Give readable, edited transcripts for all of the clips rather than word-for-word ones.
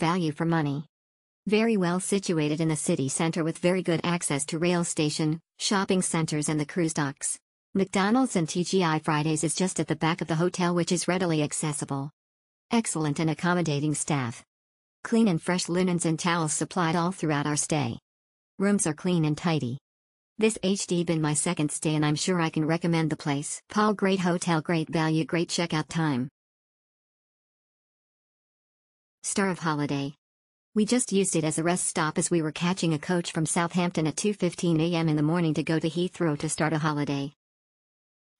value for money. Very well situated in the city centre with very good access to rail station, shopping centres and the cruise docks. McDonald's and TGI Fridays is just at the back of the hotel, which is readily accessible. Excellent and accommodating staff. Clean and fresh linens and towels supplied all throughout our stay. Rooms are clean and tidy. This HD been my second stay and I'm sure I can recommend the place. Paul, great hotel, great value, great checkout time. Star of holiday. We just used it as a rest stop as we were catching a coach from Southampton at 2:15 a.m. in the morning to go to Heathrow to start a holiday.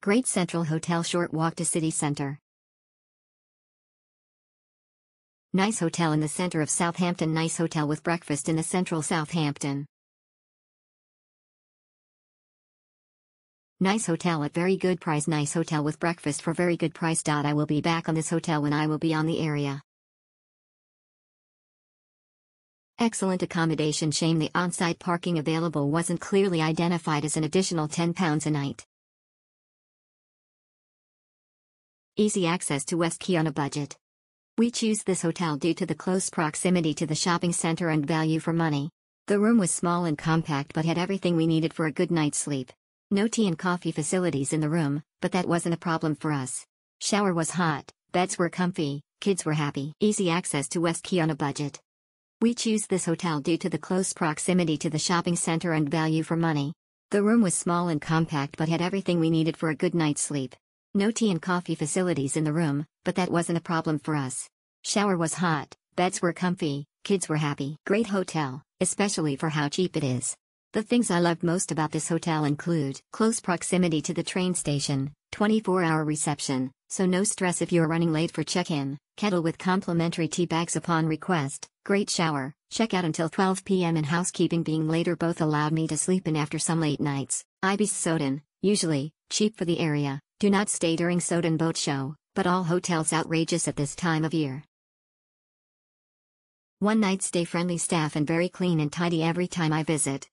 Great central hotel, short walk to city centre. Nice hotel in the centre of Southampton, nice hotel with breakfast in the central Southampton. Nice hotel at very good price, nice hotel with breakfast for very good price. I will be back on this hotel when I will be on the area. Excellent accommodation, shame the on-site parking available wasn't clearly identified as an additional £10 a night. Easy access to West Quay on a budget. We choose this hotel due to the close proximity to the shopping centre and value for money. The room was small and compact but had everything we needed for a good night's sleep. No tea and coffee facilities in the room, but that wasn't a problem for us. Shower was hot, beds were comfy, kids were happy. Easy access to West Quay on a budget. We choose this hotel due to the close proximity to the shopping centre and value for money. The room was small and compact but had everything we needed for a good night's sleep. No tea and coffee facilities in the room, but that wasn't a problem for us. Shower was hot, beds were comfy, kids were happy. Great hotel, especially for how cheap it is. The things I loved most about this hotel include close proximity to the train station, 24-hour reception, so no stress if you're running late for check-in, kettle with complimentary tea bags upon request, great shower, checkout until 12 p.m. and housekeeping being later both allowed me to sleep in after some late nights. Ibis Southampton, usually, cheap for the area, do not stay during Southampton boat show, but all hotels outrageous at this time of year. One night stay, friendly staff and very clean and tidy every time I visit.